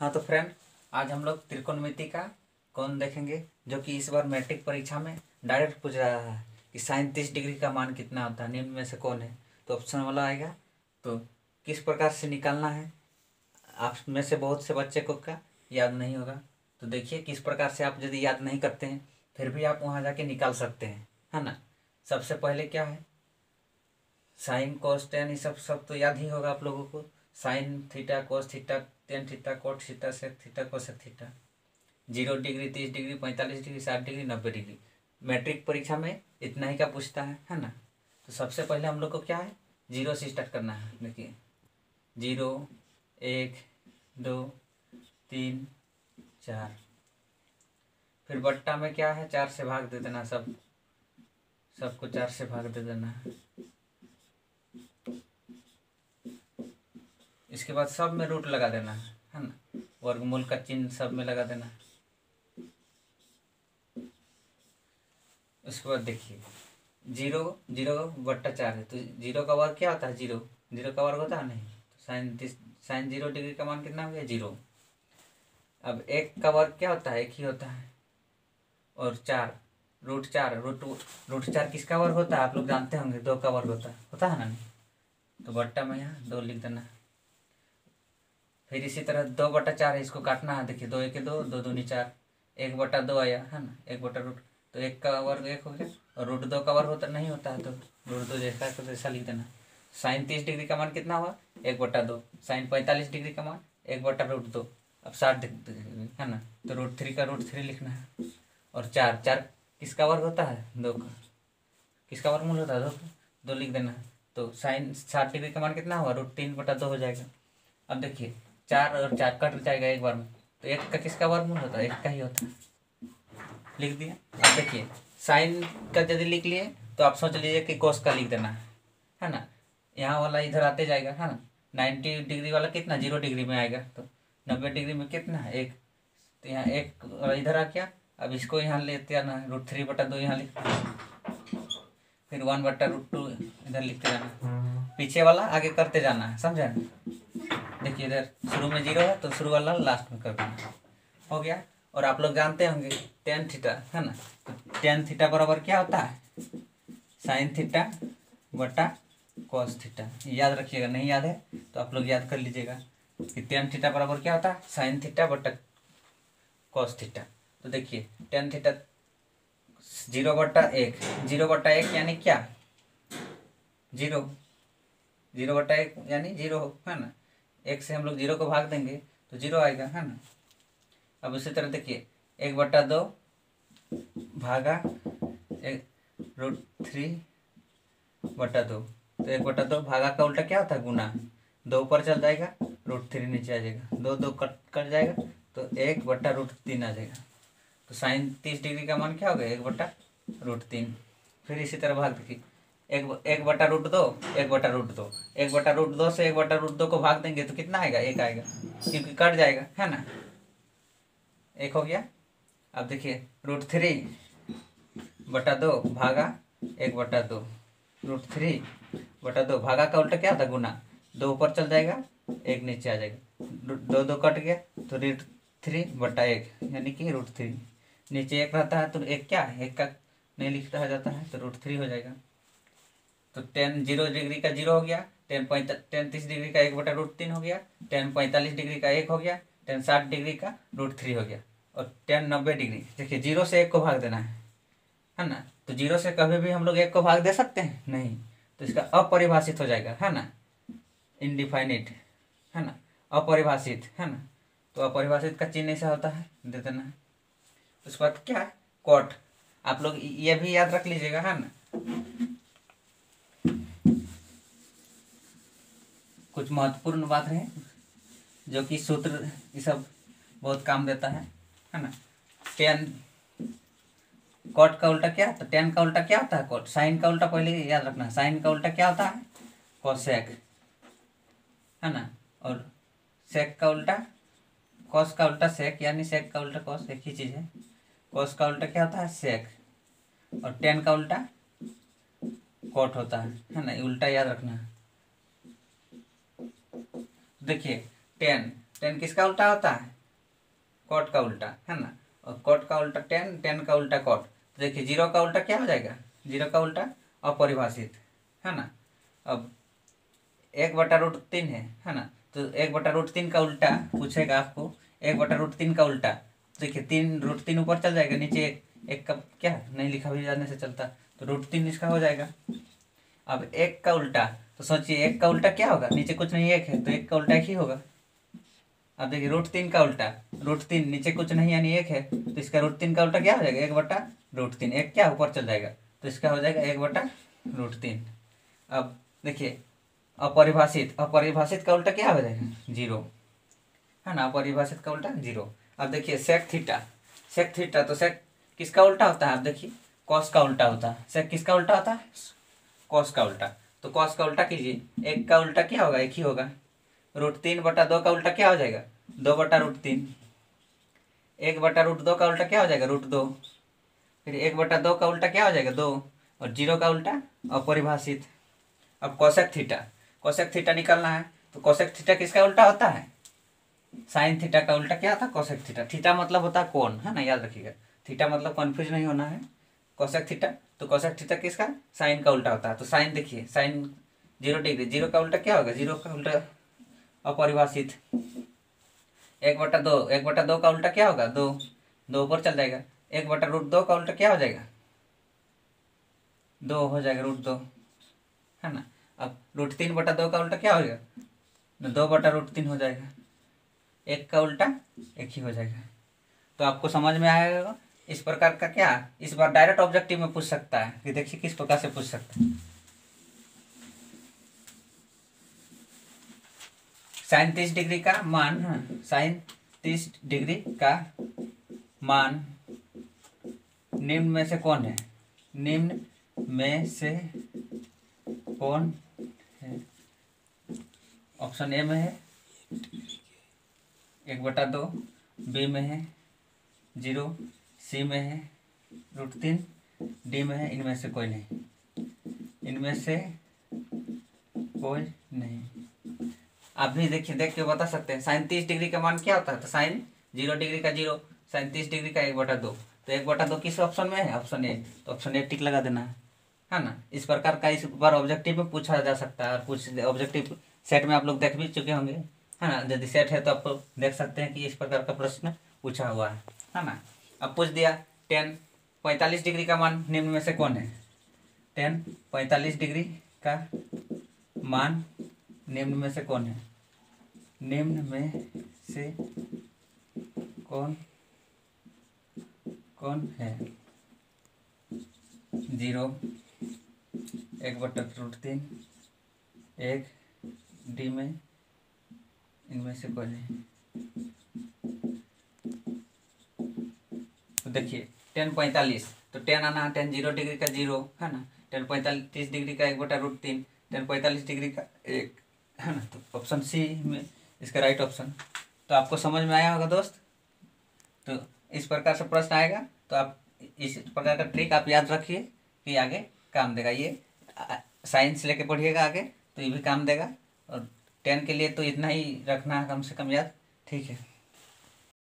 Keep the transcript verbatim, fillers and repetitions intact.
हाँ तो फ्रेंड, आज हम लोग त्रिकोणमिति का कोण देखेंगे जो कि इस बार मैट्रिक परीक्षा में डायरेक्ट पूछ रहा है कि साइन तीस डिग्री का मान कितना होता है, निम्न में से कौन है। तो ऑप्शन वाला आएगा। तो किस प्रकार से निकालना है, आप में से बहुत से बच्चे को का याद नहीं होगा। तो देखिए किस प्रकार से, आप यदि याद नहीं करते हैं फिर भी आप वहाँ जाके निकाल सकते हैं, है ना। सबसे पहले क्या है, साइन कोस टेन, ये सब सब तो याद ही होगा आप लोगों को। Sine theta, cos theta, tan theta, cot theta, sec theta, cosec theta, zero degree, तीस डिग्री, पैंतालीस डिग्री, साठ डिग्री, नब्बे डिग्री। मैट्रिक परीक्षा में इतना ही का पूछता है, है ना। तो सबसे पहले हम लोग को क्या है, जीरो से स्टार्ट करना है। देखिए जीरो, एक, दो, तीन, चार, फिर बट्टा में क्या है, चार से भाग दे देना, सब सबको चार से भाग दे देना। इसके बाद सब में रूट लगा देना है, है ना। वर्गमूल का चिन्ह सब में लगा देना। उसके बाद देखिए जीरो, जीरो बट्टा चार है तो जीरो का वर्ग क्या होता है, जीरो, जीरो का वर्ग होता है नहीं। तो साइन तीस, साइन जीरो डिग्री का मान कितना हो गया, जीरो। अब एक का वर्ग क्या होता है, एक ही होता है। और चार, रूट चार, रूट रूट चार किसका वर्ग होता है आप लोग जानते होंगे, दो का वर्ग होता है, होता है ना। तो बट्टा में यहाँ दो लिख देना। फिर इसी तरह दो बटा चार है, इसको काटना है। देखिए दो एके दो, दो दूनी चार, एक बटा दो आया, है ना, एक बटा रूट, तो एक का वर्ग एक हो गया। और रूट दो का वर्ग होता नहीं होता है तो रूट दो जैसा तो जैसा लिख देना। साइन तीस डिग्री का मान कितना हुआ, एक बटा दो। साइन पैंतालीस डिग्री का मान एक बटा रूट दो। अब साठ डिग्री, है ना, तो रूट थ्री का रूट थ्री लिखना है। और चार, चार किसका वर्ग होता है, दो का, किसका वर्गमूल होता है, दो का, दो लिख देना है। तो साइन साठ डिग्री का मान कितना हुआ, रूट तीन बटा दो हो जाएगा। अब देखिए चार और चार कट जाएगा एक बार में, तो एक का किसका वर्गमूल होता है, एक का ही होता है, लिख दिया। अब देखिए साइन का यदि लिख लिए तो आप सोच लीजिए कि कोस का लिख देना है, है ना। यहाँ वाला इधर आते जाएगा, है ना। नाइन्टी डिग्री वाला कितना, जीरो डिग्री में आएगा, तो नब्बे डिग्री में कितना है, एक। तो यहाँ एक इधर आ गया। अब इसको यहाँ लेते आना, रूट थ्री बटा दो यहाँ लिख, फिर वन बटा रूट टू इधर लिखते जाना। पीछे वाला आगे करते जाना है, समझे। देखिए इधर शुरू में जीरो है तो शुरू वाला लास्ट में कर देना, हो गया। और आप लोग जानते होंगे टेन थीटा, है ना। तो टेन थीटा बराबर क्या होता है, साइन थीटा बटा कॉस थीटा। याद रखिएगा, नहीं याद है तो आप लोग याद कर लीजिएगा कि टेन थीटा बराबर क्या होता है, साइन थीटा बटा कॉस थीटा। तो देखिए टेन थीटा जीरो बटा एक, जीरो बटा एक यानी क्या, जीरो, जीरो बटा एक यानी जीरो, है ना। एक से हम लोग जीरो को भाग देंगे तो जीरो आएगा, है ना। अब उसी तरह देखिए एक बटा दो भागा एक रूट थ्री बटा दो, तो एक बटा दो भागा का उल्टा क्या होता है, गुना। दो ऊपर चल जाएगा, रूट थ्री नीचे आ जाएगा, दो दो कट कट जाएगा तो एक बटा रूट तीन आ जाएगा। तो साइन तीस डिग्री का मान क्या हो गया, एक बटा रूट तीन। फिर इसी तरह भाग देखिए एक एक बटा रूट दो, एक बटा रूट दो, एक बटा रूट दो से एक बटा रूट दो को भाग देंगे तो कितना आएगा, एक आएगा, क्योंकि कट जाएगा, है ना, एक हो गया। अब देखिए रूट थ्री बटा दो भागा एक बटा दो, रूट थ्री बटा दो भागा का उल्टा क्या था, गुना। दो ऊपर चल जाएगा, एक नीचे आ जाएगा, दो दो कट गया तो रूट थ्री बटा एक यानी कि रूट थ्री। नीचे एक रहता है तो एक क्या है, एक का नहीं लिखा जाता है तो रूट थ्री हो जाएगा। तो टेन जीरो डिग्री का जीरो हो गया, टेन पैंता टेन तीस डिग्री का एक बटा रूट तीन हो गया, टेन पैंतालीस डिग्री का एक हो गया, टेन साठ डिग्री का रूट थ्री हो गया, और टेन नब्बे डिग्री। देखिए जीरो से एक को भाग देना है, है ना। तो जीरो से कभी भी हम लोग एक को भाग दे सकते हैं, नहीं, तो इसका अपरिभाषित हो जाएगा, है ना, इनडिफाइनिट, है ना, अपरिभाषित, है ना। तो अपरिभाषित का चिन्ह ऐसा होता है, दे देना है। उसके बाद क्या है, कॉट। आप लोग ये भी याद रख लीजिएगा, है ना। कुछ महत्वपूर्ण बात है जो कि सूत्र ये सब बहुत काम देता है, है ना। टेन कॉट का उल्टा क्या, तो टेन का उल्टा क्या होता है, कॉट। साइन का उल्टा पहले याद रखना है, साइन का उल्टा क्या होता है, कोसेक, है ना। और सेक का उल्टा कॉस, का उल्टा सेक, यानी सेक का उल्टा कॉस एक ही चीज़ है। कॉस का उल्टा क्या होता है, सेक। और टेन का उल्टा कॉट होता है, है ना, ये उल्टा याद रखना है। देखिए टेन टेन किसका उल्टा होता है, कॉट का उल्टा है ना, और कॉट का उल्टा टेन, टेन का उल्टा कॉट। तो देखिए जीरो का उल्टा क्या हो जाएगा, जीरो का उल्टा अपरिभाषित है ना। अब एक बटा रूट तीन है है ना, तो एक बटा रूट तीन का उल्टा पूछेगा आपको, एक बटा रूट तीन का उल्टा। देखिए तीन रूट तीन ऊपर चल जाएगा, नीचे एक, एक का क्या नहीं लिखा भी जाने से चलता, तो रूट तीन इसका हो जाएगा। अब एक का उल्टा, तो सोचिए एक का उल्टा क्या होगा, नीचे कुछ नहीं एक है तो एक का उल्टा एक ही होगा। अब देखिए रूट तीन का उल्टा, रूट तीन नीचे कुछ नहीं यानी एक है, तो इसका रूट तीन का उल्टा क्या हो जाएगा, एक बटा रूट तीन, एक क्या ऊपर चल जाएगा तो इसका हो जाएगा एक बटा रूट तीन। अब देखिए अपरिभाषित, अपरिभाषित का उल्टा क्या हो जाएगा, जीरो है ना, अपरिभाषित का उल्टा जीरो। अब देखिए सेक थीटा, सेक थीटा तो सेक किसका उल्टा होता है, आप देखिए कॉस का उल्टा होता है। सेक किसका उल्टा होता है, कॉस का उल्टा। तो कॉस का उल्टा कीजिए, एक का उल्टा क्या होगा, एक ही होगा। रूट तीन बटा दो का उल्टा क्या हो जाएगा, दो बटा रूट तीन। एक बटा रूट दो का उल्टा क्या हो जाएगा, रूट दो। फिर एक बटा दो का उल्टा क्या हो जाएगा, दो। और जीरो का उल्टा अपरिभाषित। अब कॉसेक थीटा, कोसेक थीटा निकालना है, तो कोसेक थीटा किसका उल्टा होता है, साइन थीटा का उल्टा क्या होता है, कोसेक थीटा। थीटा मतलब होता है कोण है ना, याद रखिएगा, थीटा मतलब कन्फ्यूज नहीं होना है। कोसेक थीटा, तो कोसेक थीटा किसका, साइन का उल्टा होता है। तो साइन देखिए, साइन जीरो डिग्री, जीरो का उल्टा क्या होगा, जीरो का उल्टा अपरिभाषित। एक बटा दो, एक बटा दो का उल्टा क्या होगा, दो, दो ऊपर चल जाएगा। एक बटा रूट दो का उल्टा क्या हो जाएगा, दो हो जाएगा, रूट दो है ना। अब रूट तीन बटा दो का उल्टा क्या हो जाएगा, दो बटा रूट तीन हो जाएगा, एक का उल्टा एक ही हो जाएगा। तो आपको समझ में आएगा इस प्रकार का, क्या इस बार डायरेक्ट ऑब्जेक्टिव में पूछ सकता है, कि देखिए किस प्रकार से पूछ सकता है। साइन तीस डिग्री का मान, साइन तीस डिग्री का मान निम्न में से कौन है, निम्न में से कौन है। ऑप्शन ए में है एक बटा दो, बी में है जीरो, सी में है रूट तीन, डी में है इनमें से कोई नहीं, इनमें से कोई नहीं। आप भी देखिए, देख के बता सकते हैं। साइन तीस डिग्री का मान क्या होता है, तो साइन जीरो डिग्री का जीरो, साइन तीस डिग्री का एक बटा दो। तो एक बटा दो किस ऑप्शन में है, ऑप्शन ए, तो ऑप्शन ए टिक लगा देना है है ना। इस प्रकार का इस बार ऑब्जेक्टिव में पूछा जा सकता है, और कुछ ऑब्जेक्टिव सेट में आप लोग देख भी चुके होंगे है ना। यदि सेट है तो आप देख सकते हैं कि इस प्रकार का प्रश्न पूछा हुआ है है ना। अब पूछ दिया टेन पैंतालीस डिग्री का मान निम्न में से कौन है, टेन पैंतालीस डिग्री का मान निम्न में से कौन है, निम्न में से कौन कौन है। जीरो, एक बटा रूट तीन, एक, डी में, इनमें से कोई नहीं। तो देखिए टेन पैंतालीस, तो टेन आना है, टेन जीरो डिग्री का जीरो है ना, टेन पैंतालीस डिग्री का एक बटा रूट तीन, टेन पैंतालीस डिग्री का एक है ना। तो ऑप्शन सी में इसका राइट ऑप्शन। तो आपको समझ में आया होगा दोस्त। तो इस प्रकार से प्रश्न आएगा, तो आप इस प्रकार का ट्रिक आप याद रखिए कि आगे काम देगा। ये साइंस लेके पढ़िएगा आगे तो ये भी काम देगा। और टेन के लिए तो इतना ही रखना है कम से कम याद, ठीक है।